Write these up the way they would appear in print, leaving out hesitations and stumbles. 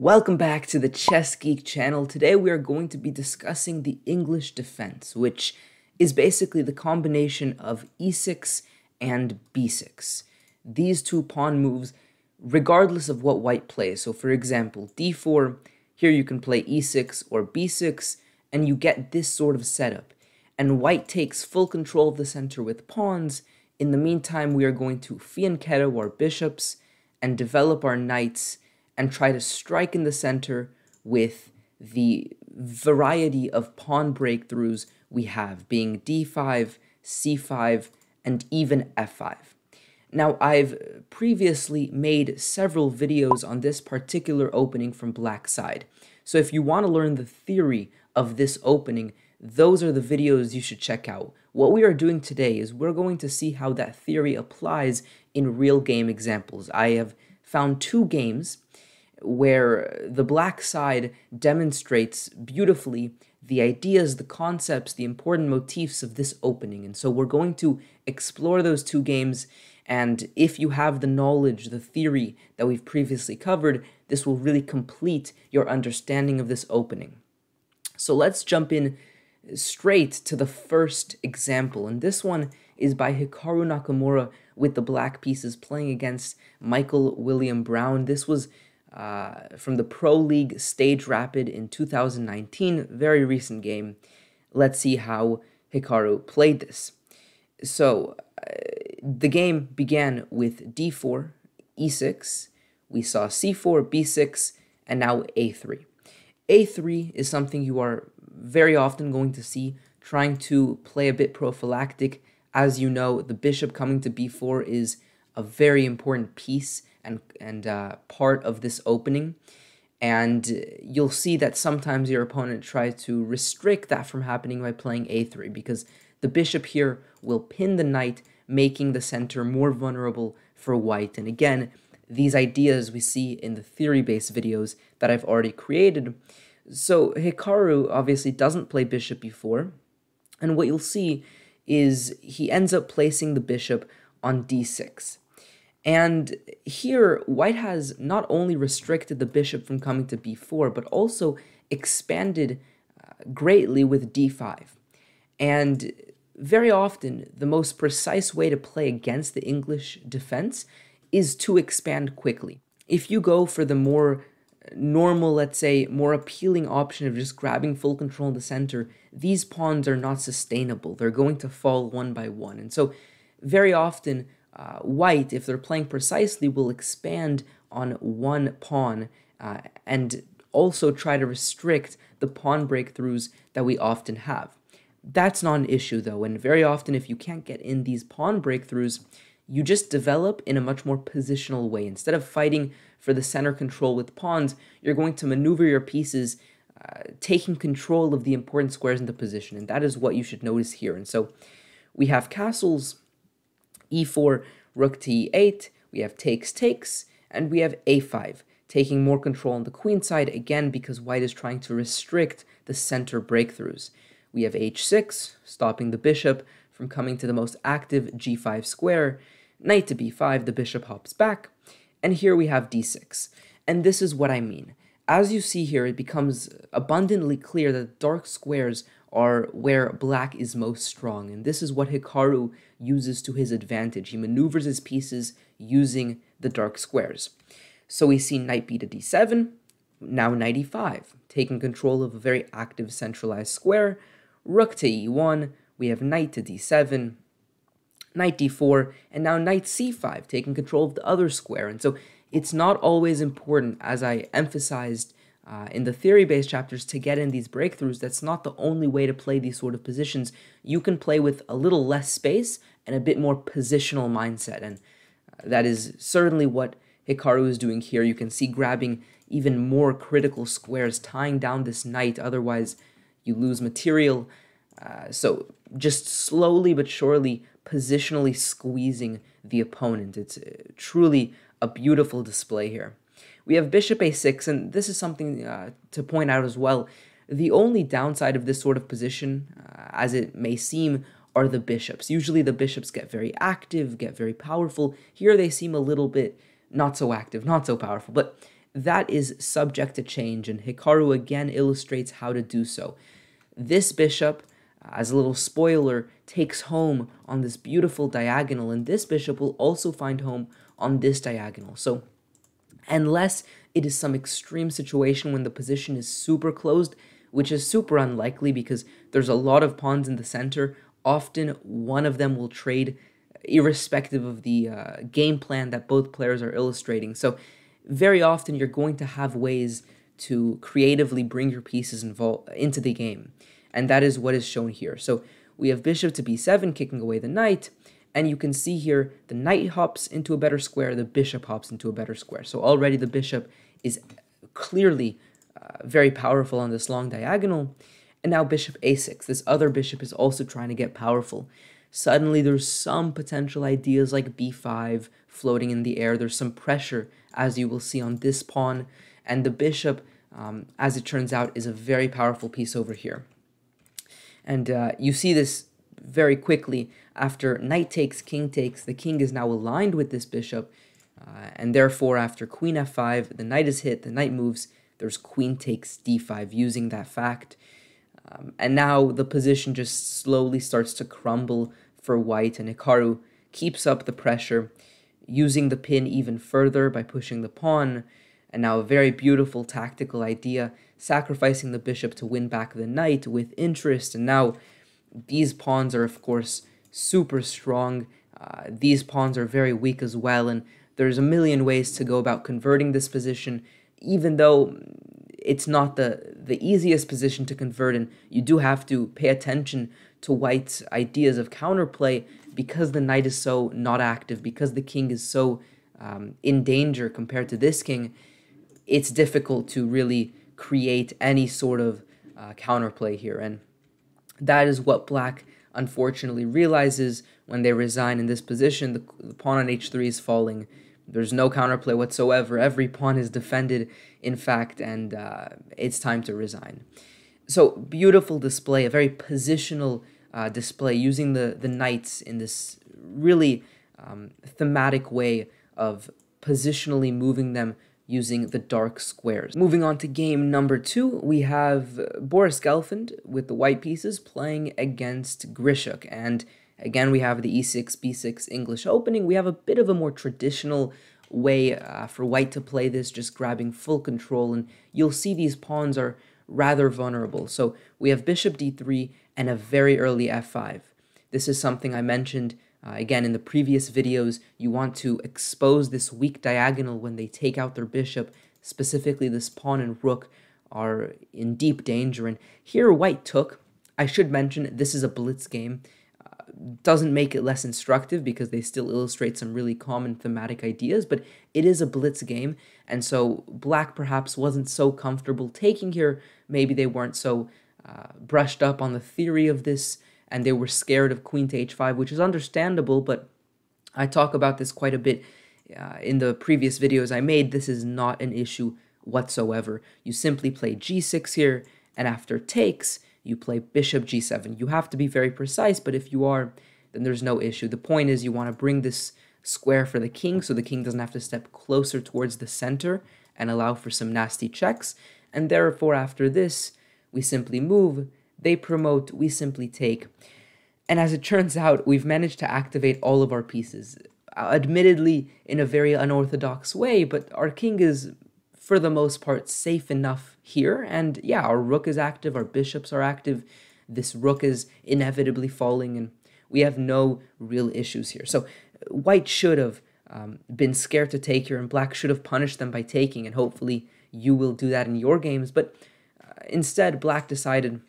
Welcome back to the Chess Geek channel. Today we are going to be discussing the English defense, which is basically the combination of e6 and b6. These two pawn moves, regardless of what white plays. So for example, d4, here you can play e6 or b6, and you get this sort of setup. And white takes full control of the center with pawns. In the meantime, we are going to fianchetto our bishops and develop our knights and try to strike in the center with the variety of pawn breakthroughs we have, being d5, c5, and even f5. Now, I've previously made several videos on this particular opening from Black's side, so if you want to learn the theory of this opening, those are the videos you should check out. What we are doing today is we're going to see how that theory applies in real game examples. I have found two games where the black side demonstrates beautifully the ideas, the concepts, the important motifs of this opening. And so we're going to explore those two games, and if you have the knowledge, the theory that we've previously covered, this will really complete your understanding of this opening. So let's jump in straight to the first example, and this one is by Hikaru Nakamura with the black pieces playing against Michael William Brown. This was from the Pro League Stage Rapid in 2019, very recent game. Let's see how Hikaru played this. So, the game began with d4, e6, we saw c4, b6, and now a3. a3 is something you are very often going to see, trying to play a bit prophylactic. As you know, the bishop coming to b4 is a very important piece and part of this opening, and you'll see that sometimes your opponent tries to restrict that from happening by playing a3, because the bishop here will pin the knight, making the center more vulnerable for white. And again, these ideas we see in the theory-based videos that I've already created. So Hikaru obviously doesn't play bishop b4, and what you'll see is he ends up placing the bishop on d6. And here, white has not only restricted the bishop from coming to b4, but also expanded greatly with d5. And very often, the most precise way to play against the English defense is to expand quickly. If you go for the more normal, let's say, more appealing option of just grabbing full control in the center, these pawns are not sustainable. They're going to fall one by one. And so very often, white, if they're playing precisely, will expand on one pawn and also try to restrict the pawn breakthroughs that we often have. That's not an issue, though, and very often if you can't get in these pawn breakthroughs, you just develop in a much more positional way. Instead of fighting for the center control with pawns, you're going to maneuver your pieces, taking control of the important squares into position, and that is what you should notice here. And so we have castles, e4, rook to e8, we have takes, takes, and we have a5, taking more control on the queen side, again, because white is trying to restrict the center breakthroughs. We have h6, stopping the bishop from coming to the most active g5 square, knight to b5, the bishop hops back, and here we have d6. And this is what I mean. As you see here, it becomes abundantly clear that dark squares are where black is most strong, and this is what Hikaru uses to his advantage. He maneuvers his pieces using the dark squares. So we see knight b to d7, now knight e5, taking control of a very active centralized square, rook to e1, we have knight to d7, knight d4, and now knight c5, taking control of the other square. And so it's not always important, as I emphasized in the theory-based chapters, to get in these breakthroughs. That's not the only way to play these sort of positions. You can play with a little less space and a bit more positional mindset, and that is certainly what Hikaru is doing here. You can see grabbing even more critical squares, tying down this knight, otherwise you lose material. So just slowly but surely positionally squeezing the opponent. It's truly a beautiful display here. We have bishop a6, and this is something to point out as well. The only downside of this sort of position, as it may seem, are the bishops. Usually the bishops get very active, get very powerful. Here they seem a little bit not so active, not so powerful, but that is subject to change, and Hikaru again illustrates how to do so. This bishop, as a little spoiler, takes home on this beautiful diagonal, and this bishop will also find home on this diagonal. So unless it is some extreme situation when the position is super closed, which is super unlikely because there's a lot of pawns in the center, often one of them will trade irrespective of the game plan that both players are illustrating. So very often you're going to have ways to creatively bring your pieces into the game. And that is what is shown here. So we have bishop to b7 kicking away the knight. And you can see here the knight hops into a better square, the bishop hops into a better square. So already the bishop is clearly very powerful on this long diagonal. And now bishop a6. This other bishop is also trying to get powerful. Suddenly there's some potential ideas like b5 floating in the air. There's some pressure, as you will see, on this pawn. And the bishop, as it turns out, is a very powerful piece over here. And you see this very quickly. After knight takes, king takes, the king is now aligned with this bishop. And therefore, after queen f5, the knight is hit, the knight moves, there's queen takes d5, using that fact. And now the position just slowly starts to crumble for white, and Hikaru keeps up the pressure, using the pin even further by pushing the pawn. And now a very beautiful tactical idea, sacrificing the bishop to win back the knight with interest. And now these pawns are, of course, super strong. These pawns are very weak as well, and there's a million ways to go about converting this position, even though it's not the easiest position to convert, and you do have to pay attention to white's ideas of counterplay because the knight is so not active, because the king is so in danger compared to this king. It's difficult to really create any sort of counterplay here, and that is what black unfortunately realizes when they resign in this position. The pawn on h3 is falling. There's no counterplay whatsoever. Every pawn is defended, in fact, and it's time to resign. So beautiful display, a very positional display, using the knights in this really thematic way of positionally moving them using the dark squares. Moving on to game number 2, we have Boris Gelfand with the white pieces playing against Grishuk, and again, we have the e6, b6 English opening. We have a bit of a more traditional way for white to play this, just grabbing full control, and you'll see these pawns are rather vulnerable. So we have bishop d3 and a very early f5. This is something I mentioned again in the previous videos. You want to expose this weak diagonal when they take out their bishop. Specifically, this pawn and rook are in deep danger, and here white took. I should mention this is a blitz game. Doesn't make it less instructive because they still illustrate some really common thematic ideas, but it is a blitz game, and so black perhaps wasn't so comfortable taking here. Maybe they weren't so brushed up on the theory of this, and they were scared of queen to h5, which is understandable, but I talk about this quite a bit in the previous videos I made. This is not an issue whatsoever. You simply play g6 here, and after takes, you play bishop g7. You have to be very precise, but if you are, then there's no issue. The point is you want to bring this square for the king so the king doesn't have to step closer towards the center and allow for some nasty checks. And therefore, after this, we simply move, they promote, we simply take. And as it turns out, we've managed to activate all of our pieces, admittedly in a very unorthodox way, but our king is, for the most part, safe enough here, and yeah, our rook is active, our bishops are active, this rook is inevitably falling, and we have no real issues here. So white should have been scared to take here, and black should have punished them by taking, and hopefully you will do that in your games, but instead black decided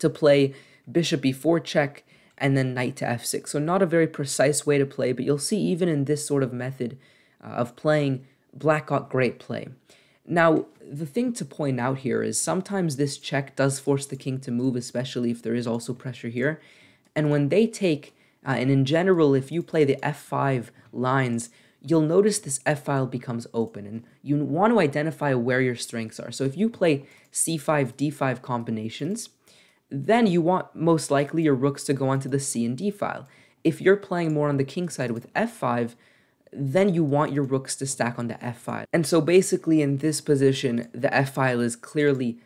to play bishop b4 check, and then knight to f6. So not a very precise way to play, but you'll see even in this sort of method of playing, black got great play. Now, the thing to point out here is sometimes this check does force the king to move, especially if there is also pressure here. And when they take, and in general, if you play the f5 lines, you'll notice this f-file becomes open, and you want to identify where your strengths are. So if you play c5, d5 combinations, then you want most likely your rooks to go onto the c and d file. If you're playing more on the king side with f5, then you want your rooks to stack on the f-file. And so basically in this position, the f-file is clearly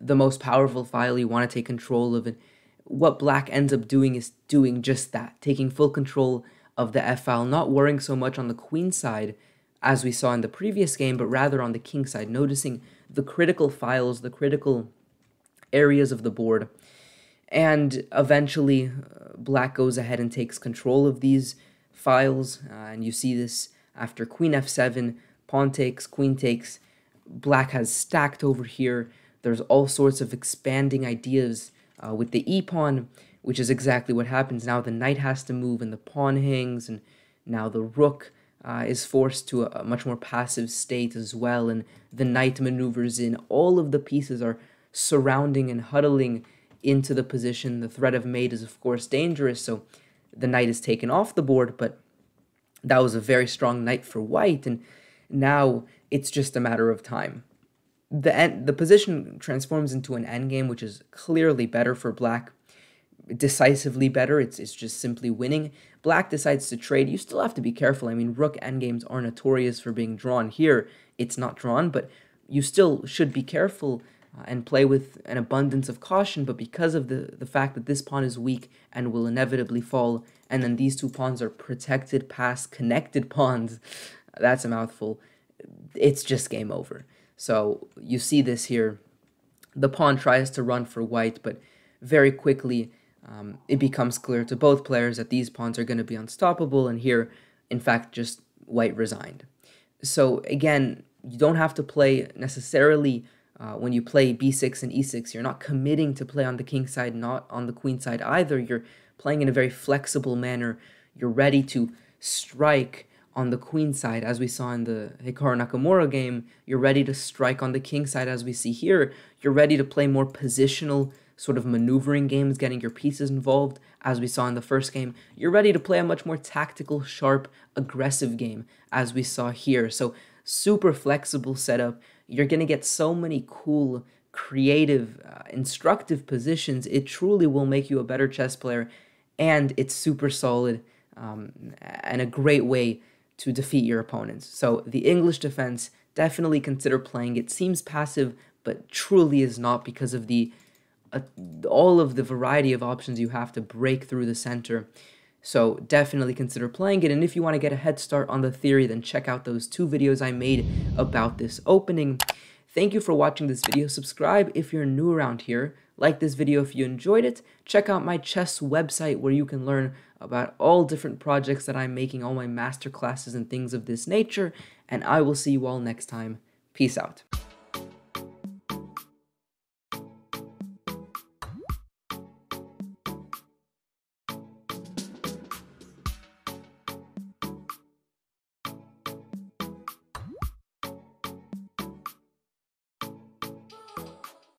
the most powerful file you want to take control of. And what black ends up doing is doing just that, taking full control of the f-file, not worrying so much on the queen side as we saw in the previous game, but rather on the king side, noticing the critical files, the critical areas of the board. And eventually, black goes ahead and takes control of these files, and you see this after queen f7, pawn takes, queen takes. Black has stacked over here. There's all sorts of expanding ideas with the e-pawn, which is exactly what happens. Now the knight has to move, and the pawn hangs, and now the rook is forced to a much more passive state as well, and the knight maneuvers in. All of the pieces are surrounding and huddling into the position. The threat of mate is of course dangerous, so the knight is taken off the board, but that was a very strong knight for white, and now it's just a matter of time. The position transforms into an endgame, which is clearly better for black, decisively better. It's just simply winning. Black decides to trade. You still have to be careful. I mean, rook endgames are notorious for being drawn. Here, it's not drawn, but you still should be careful and play with an abundance of caution, but because of the fact that this pawn is weak and will inevitably fall, and then these two pawns are protected past connected pawns, that's a mouthful, it's just game over. So you see this here, the pawn tries to run for white, but very quickly it becomes clear to both players that these pawns are going to be unstoppable, and here, in fact, just white resigned. So again, you don't have to play necessarily. When you play b6 and e6, you're not committing to play on the king side, not on the queen side either. You're playing in a very flexible manner. You're ready to strike on the queen side, as we saw in the Hikaru Nakamura game. You're ready to strike on the king side, as we see here. You're ready to play more positional sort of maneuvering games, getting your pieces involved, as we saw in the first game. You're ready to play a much more tactical, sharp, aggressive game, as we saw here. So super flexible setup. You're going to get so many cool, creative, instructive positions. It truly will make you a better chess player, and it's super solid and a great way to defeat your opponents. So the English Defense, definitely consider playing. It seems passive, but truly is not, because of the all of the variety of options you have to break through the center. So definitely consider playing it, and if you want to get a head start on the theory, then check out those two videos I made about this opening. Thank you for watching this video. Subscribe if you're new around here. Like this video if you enjoyed it. Check out my chess website where you can learn about all different projects that I'm making, all my master classes and things of this nature, and I will see you all next time. Peace out.